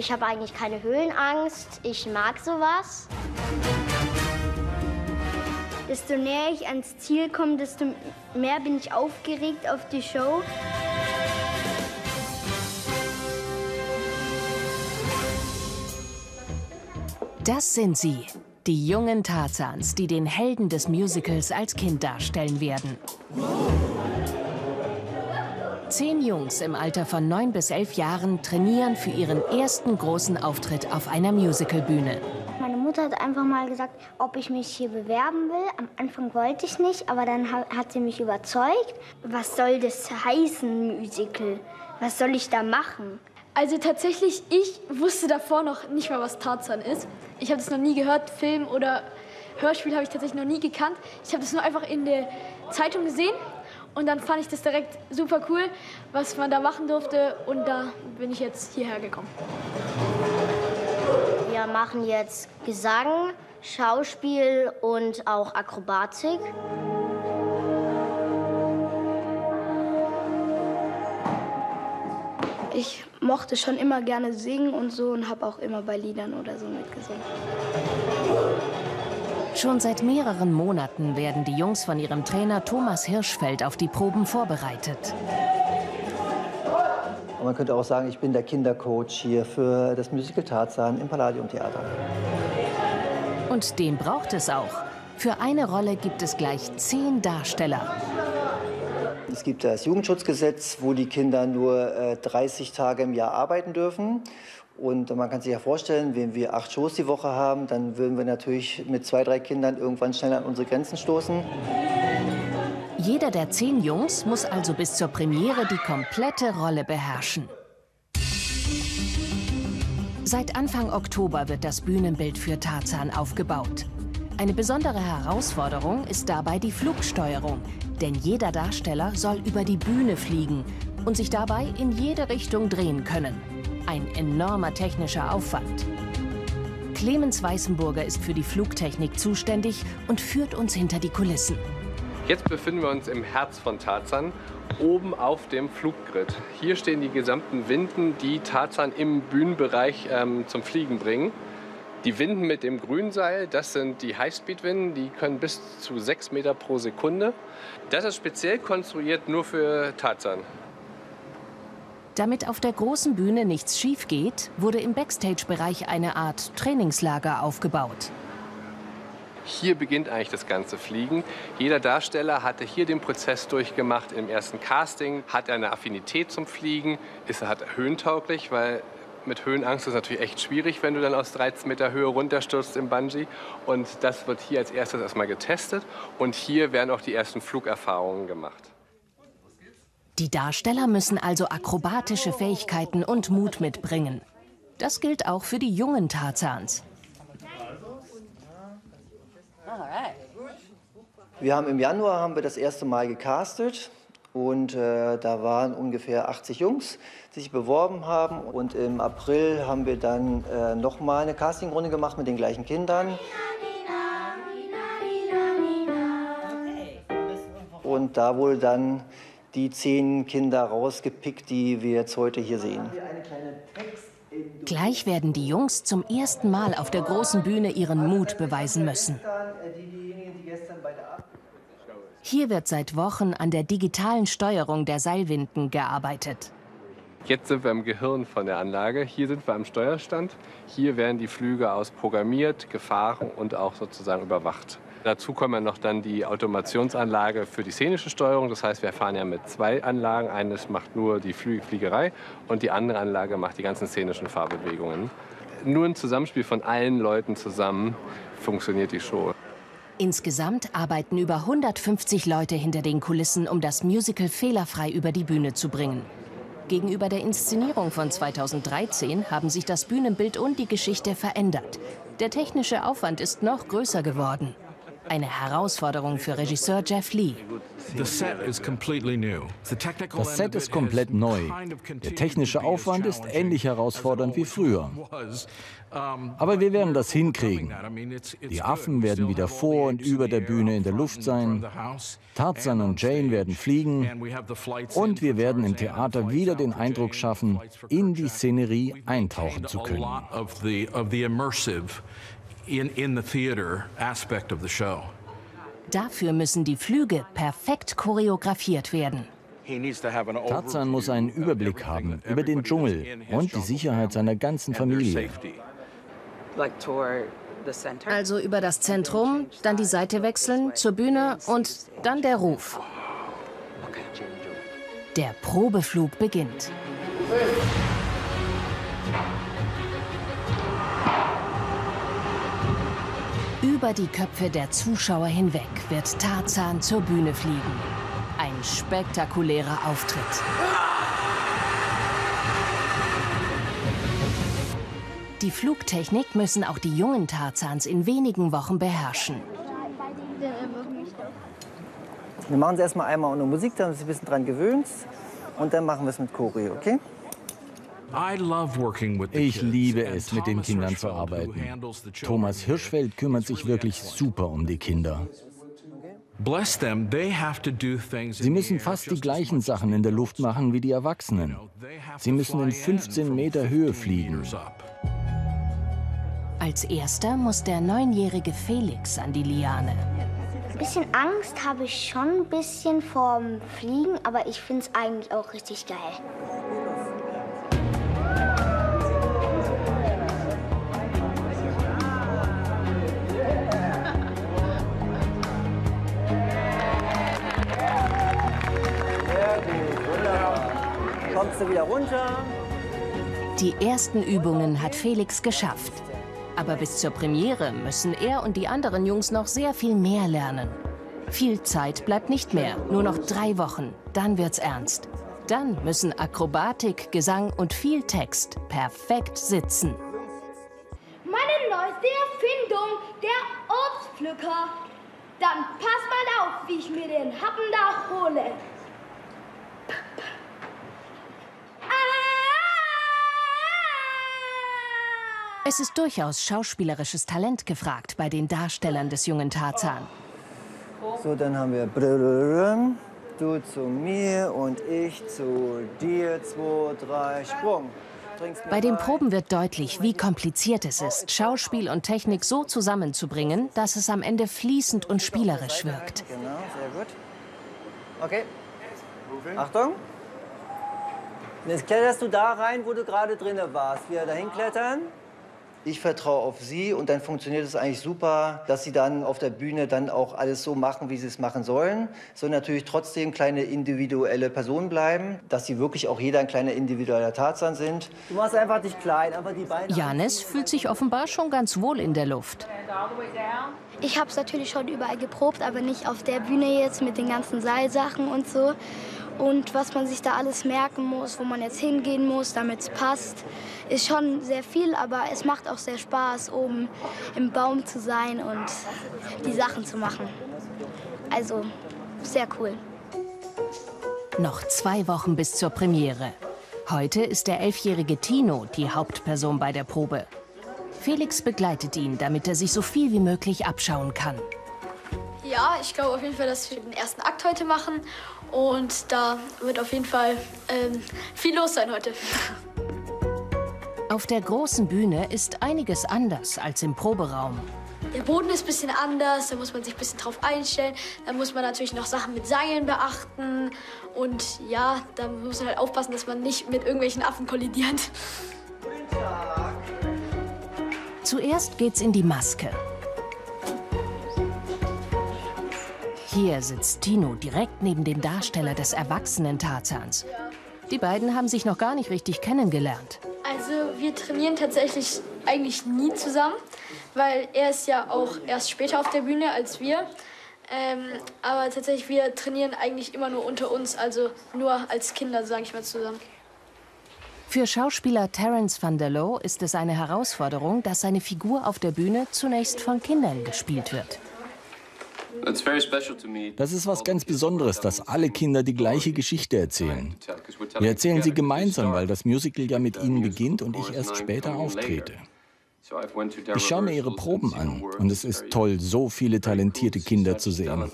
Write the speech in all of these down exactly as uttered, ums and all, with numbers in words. Ich habe eigentlich keine Höhenangst. Ich mag sowas. Desto näher ich ans Ziel komme, desto mehr bin ich aufgeregt auf die Show. Das sind sie, die jungen Tarzans, die den Helden des Musicals als Kind darstellen werden. Zehn Jungs im Alter von neun bis elf Jahren trainieren für ihren ersten großen Auftritt auf einer Musicalbühne. Meine Mutter hat einfach mal gesagt, ob ich mich hier bewerben will. Am Anfang wollte ich nicht, aber dann hat sie mich überzeugt. Was soll das heißen, Musical? Was soll ich da machen? Also tatsächlich, ich wusste davor noch nicht mal, was Tarzan ist. Ich habe das noch nie gehört, Film oder Hörspiel habe ich tatsächlich noch nie gekannt. Ich habe das nur einfach in der Zeitung gesehen und dann fand ich das direkt super cool, was man da machen durfte, und da bin ich jetzt hierher gekommen. Wir machen jetzt Gesang, Schauspiel und auch Akrobatik. Ich mochte schon immer gerne singen und so und habe auch immer bei Liedern oder so mitgesungen. Schon seit mehreren Monaten werden die Jungs von ihrem Trainer Thomas Hirschfeld auf die Proben vorbereitet. Und man könnte auch sagen, ich bin der Kindercoach hier für das Musical Tarzan im Palladium Theater. Und den braucht es auch. Für eine Rolle gibt es gleich zehn Darsteller. Es gibt das Jugendschutzgesetz, wo die Kinder nur äh, dreißig Tage im Jahr arbeiten dürfen. Und man kann sich ja vorstellen, wenn wir acht Shows die Woche haben, dann würden wir natürlich mit zwei, drei Kindern irgendwann schnell an unsere Grenzen stoßen. Jeder der zehn Jungs muss also bis zur Premiere die komplette Rolle beherrschen. Seit Anfang Oktober wird das Bühnenbild für Tarzan aufgebaut. Eine besondere Herausforderung ist dabei die Flugsteuerung, denn jeder Darsteller soll über die Bühne fliegen und sich dabei in jede Richtung drehen können. Ein enormer technischer Aufwand. Clemens Weißenburger ist für die Flugtechnik zuständig und führt uns hinter die Kulissen. Jetzt befinden wir uns im Herz von Tarzan, oben auf dem Fluggrid. Hier stehen die gesamten Winden, die Tarzan im Bühnenbereich ähm, zum Fliegen bringen. Die Winden mit dem Grünseil, das sind die Highspeed-Winden, die können bis zu sechs Meter pro Sekunde. Das ist speziell konstruiert nur für Tarzan. Damit auf der großen Bühne nichts schief geht, wurde im Backstage-Bereich eine Art Trainingslager aufgebaut. Hier beginnt eigentlich das ganze Fliegen. Jeder Darsteller hatte hier den Prozess durchgemacht im ersten Casting, hat eine Affinität zum Fliegen, ist halt höhentauglich, weil mit Höhenangst ist es natürlich echt schwierig, wenn du dann aus dreizehn Meter Höhe runterstürzt im Bungee. Und das wird hier als erstes erstmal getestet. Und hier werden auch die ersten Flugerfahrungen gemacht. Die Darsteller müssen also akrobatische Fähigkeiten und Mut mitbringen. Das gilt auch für die jungen Tarzans. Wir haben im Januar haben wir das erste Mal gecastet. Und äh, da waren ungefähr achtzig Jungs, die sich beworben haben. Und im April haben wir dann äh, noch mal eine Castingrunde gemacht mit den gleichen Kindern. Und da wurde dann die zehn Kinder rausgepickt, die wir jetzt heute hier sehen. Gleich werden die Jungs zum ersten Mal auf der großen Bühne ihren Mut beweisen müssen. Hier wird seit Wochen an der digitalen Steuerung der Seilwinden gearbeitet. Jetzt sind wir im Gehirn von der Anlage. Hier sind wir am Steuerstand. Hier werden die Flüge ausprogrammiert, gefahren und auch sozusagen überwacht. Dazu kommen ja noch dann die Automationsanlage für die szenische Steuerung. Das heißt, wir fahren ja mit zwei Anlagen. Eines macht nur die Fliegerei und die andere Anlage macht die ganzen szenischen Fahrbewegungen. Nur ein Zusammenspiel von allen Leuten zusammen funktioniert die Show. Insgesamt arbeiten über hundertfünfzig Leute hinter den Kulissen, um das Musical fehlerfrei über die Bühne zu bringen. Gegenüber der Inszenierung von zweitausenddreizehn haben sich das Bühnenbild und die Geschichte verändert. Der technische Aufwand ist noch größer geworden. Eine Herausforderung für Regisseur Jeff Lee. Das Set ist komplett neu. Der technische Aufwand ist ähnlich herausfordernd wie früher. Aber wir werden das hinkriegen. Die Affen werden wieder vor und über der Bühne in der Luft sein. Tarzan und Jane werden fliegen. Und wir werden im Theater wieder den Eindruck schaffen, in die Szenerie eintauchen zu können. Dafür müssen die Flüge perfekt choreografiert werden. Tarzan muss einen Überblick haben über den Dschungel und die Sicherheit seiner ganzen Familie. Also über das Zentrum, dann die Seite wechseln, zur Bühne und dann der Ruf. Der Probeflug beginnt. Über die Köpfe der Zuschauer hinweg wird Tarzan zur Bühne fliegen. Ein spektakulärer Auftritt. Die Flugtechnik müssen auch die jungen Tarzans in wenigen Wochen beherrschen. Wir machen es erstmal einmal ohne Musik, damit sie ein bisschen dran gewöhnt. Und dann machen wir es mit Choreo, okay? Ich liebe es, mit den Kindern zu arbeiten. Thomas Hirschfeld kümmert sich wirklich super um die Kinder. Sie müssen fast die gleichen Sachen in der Luft machen wie die Erwachsenen. Sie müssen in fünfzehn Meter Höhe fliegen. Als erster muss der neunjährige Felix an die Liane. Ein bisschen Angst habe ich schon ein bisschen vorm Fliegen, aber ich finde es eigentlich auch richtig geil. Kommst du wieder runter? Die ersten Übungen hat Felix geschafft. Aber bis zur Premiere müssen er und die anderen Jungs noch sehr viel mehr lernen. Viel Zeit bleibt nicht mehr, nur noch drei Wochen. Dann wird's ernst. Dann müssen Akrobatik, Gesang und viel Text perfekt sitzen. Meine neueste Erfindung, der Obstpflücker. Dann pass mal auf, wie ich mir den Happen da hole. Es ist durchaus schauspielerisches Talent gefragt bei den Darstellern des jungen Tarzan. So, dann haben wir Brrrrrrrrrrrrrrrrrrrrrrrrrrrrrrrrrrrrrrrrrrr. Du zu mir und ich zu dir. Zwei, drei, Sprung. Bei den Proben wird deutlich, wie kompliziert es ist, Schauspiel und Technik so zusammenzubringen, dass es am Ende fließend und spielerisch wirkt. Genau, sehr gut. Okay. Achtung. Jetzt kletterst du da rein, wo du gerade drin warst. Wieder dahin klettern. Ich vertraue auf sie und dann funktioniert es eigentlich super, dass sie dann auf der Bühne dann auch alles so machen, wie sie es machen sollen. Es soll natürlich trotzdem kleine individuelle Personen bleiben, dass sie wirklich auch jeder ein kleiner individueller Tarzan sind. Du machst einfach dich klein, aber die Beine... Janis fühlt sich offenbar schon ganz wohl in der Luft. Ich habe es natürlich schon überall geprobt, aber nicht auf der Bühne jetzt mit den ganzen Seilsachen und so. Und was man sich da alles merken muss, wo man jetzt hingehen muss, damit es passt, ist schon sehr viel. Aber es macht auch sehr Spaß, oben im Baum zu sein und die Sachen zu machen. Also, sehr cool. Noch zwei Wochen bis zur Premiere. Heute ist der elfjährige Tino die Hauptperson bei der Probe. Felix begleitet ihn, damit er sich so viel wie möglich abschauen kann. Ja, ich glaube auf jeden Fall, dass wir den ersten Akt heute machen. Und da wird auf jeden Fall ähm, viel los sein heute. Auf der großen Bühne ist einiges anders als im Proberaum. Der Boden ist ein bisschen anders, da muss man sich ein bisschen drauf einstellen. Da muss man natürlich noch Sachen mit Seilen beachten. Und ja, da muss man halt aufpassen, dass man nicht mit irgendwelchen Affen kollidiert. Zuerst geht's in die Maske. Hier sitzt Tino direkt neben dem Darsteller des erwachsenen Tarzans. Die beiden haben sich noch gar nicht richtig kennengelernt. Also wir trainieren tatsächlich eigentlich nie zusammen, weil er ist ja auch erst später auf der Bühne als wir. Ähm, aber tatsächlich, wir trainieren eigentlich immer nur unter uns, also nur als Kinder, sage ich mal, zusammen. Für Schauspieler Terence van der Lowe ist es eine Herausforderung, dass seine Figur auf der Bühne zunächst von Kindern gespielt wird. Das ist was ganz Besonderes, dass alle Kinder die gleiche Geschichte erzählen. Wir erzählen sie gemeinsam, weil das Musical ja mit ihnen beginnt und ich erst später auftrete. Ich schaue mir ihre Proben an und es ist toll, so viele talentierte Kinder zu sehen.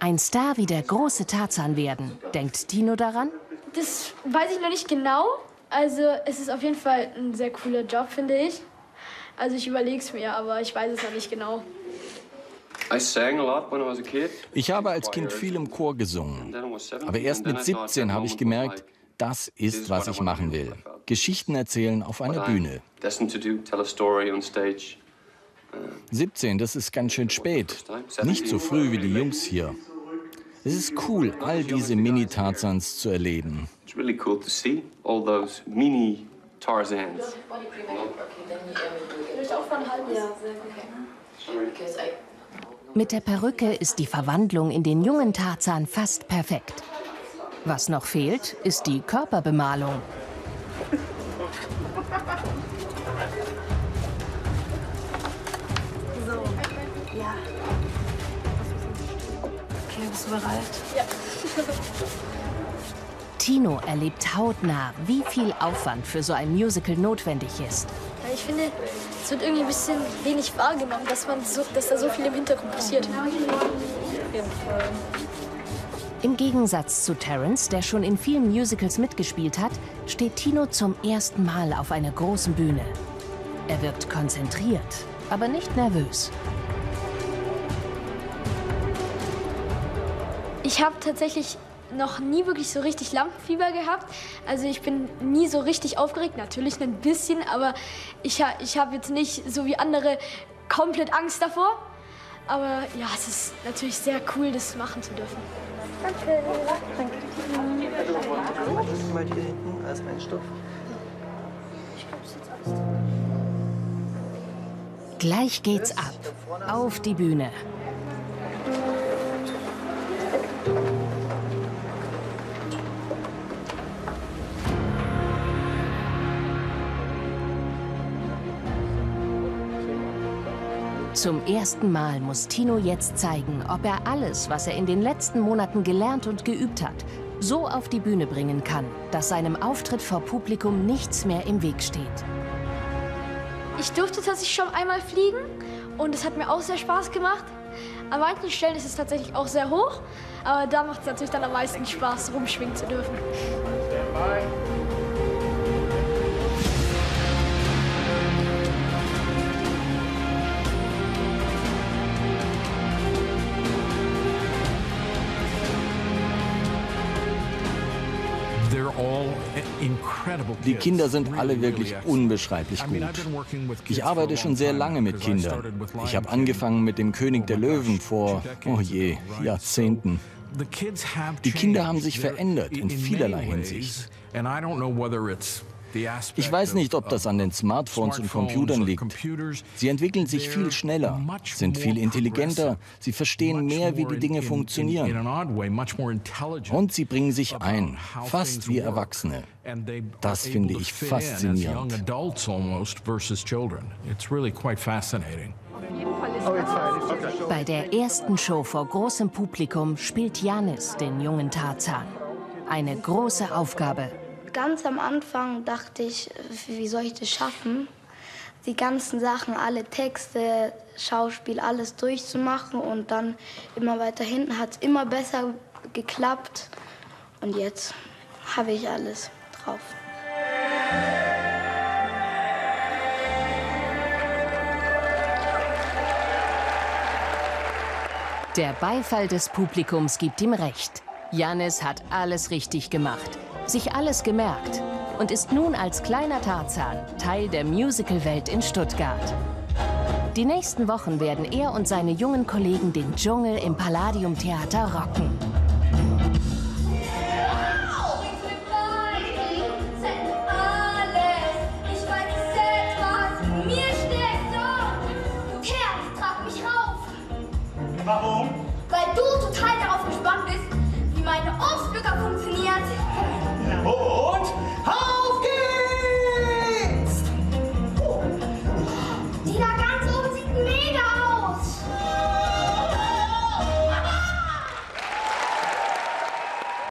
Ein Star wie der große Tarzan werden. Denkt Tino daran? Das weiß ich noch nicht genau. Also es ist auf jeden Fall ein sehr cooler Job, finde ich. Also ich überlege es mir, aber ich weiß es noch nicht genau. Ich habe als Kind viel im Chor gesungen. Aber erst mit siebzehn habe ich gemerkt, das ist, was ich machen will. Geschichten erzählen auf einer Bühne. siebzehn, das ist ganz schön spät. Nicht so früh wie die Jungs hier. Es ist cool, all diese Mini-Tarzans zu erleben. Mit der Perücke ist die Verwandlung in den jungen Tarzan fast perfekt. Was noch fehlt, ist die Körperbemalung. Bereit. Ja. Tino erlebt hautnah, wie viel Aufwand für so ein Musical notwendig ist. Ich finde, es wird irgendwie ein bisschen wenig wahrgenommen, dass, man so, dass da so viel im Hintergrund passiert. Im Gegensatz zu Terence, der schon in vielen Musicals mitgespielt hat, steht Tino zum ersten Mal auf einer großen Bühne. Er wirkt konzentriert, aber nicht nervös. Ich habe tatsächlich noch nie wirklich so richtig Lampenfieber gehabt. Also ich bin nie so richtig aufgeregt, natürlich ein bisschen, aber ich, ich habe jetzt nicht so wie andere komplett Angst davor. Aber ja, es ist natürlich sehr cool, das machen zu dürfen. Danke. Danke. Das ist mal hier hinten als mein Stoff. Ich glaube, es ist jetzt alles. Gleich geht's ab. Auf die Bühne. Zum ersten Mal muss Tino jetzt zeigen, ob er alles, was er in den letzten Monaten gelernt und geübt hat, so auf die Bühne bringen kann, dass seinem Auftritt vor Publikum nichts mehr im Weg steht. Ich durfte tatsächlich schon einmal fliegen und es hat mir auch sehr Spaß gemacht. An manchen Stellen ist es tatsächlich auch sehr hoch, aber da macht es natürlich dann am meisten Spaß, rumschwingen zu dürfen. Die Kinder sind alle wirklich unbeschreiblich gut. Ich arbeite schon sehr lange mit Kindern. Ich habe angefangen mit dem König der Löwen vor, oh je, Jahrzehnten. Die Kinder haben sich verändert in vielerlei Hinsicht. Ich weiß nicht, ob das an den Smartphones und Computern liegt. Sie entwickeln sich viel schneller, sind viel intelligenter, sie verstehen mehr, wie die Dinge funktionieren. Und sie bringen sich ein, fast wie Erwachsene. Das finde ich faszinierend. Bei der ersten Show vor großem Publikum spielt Janis den jungen Tarzan. Eine große Aufgabe. Ganz am Anfang dachte ich, wie soll ich das schaffen, die ganzen Sachen, alle Texte, Schauspiel, alles durchzumachen. Und dann immer weiter hinten hat es immer besser geklappt. Und jetzt habe ich alles drauf. Der Beifall des Publikums gibt ihm recht. Janis hat alles richtig gemacht. Sich alles gemerkt und ist nun als kleiner Tarzan Teil der Musical-Welt in Stuttgart. Die nächsten Wochen werden er und seine jungen Kollegen den Dschungel im Palladium Theater rocken.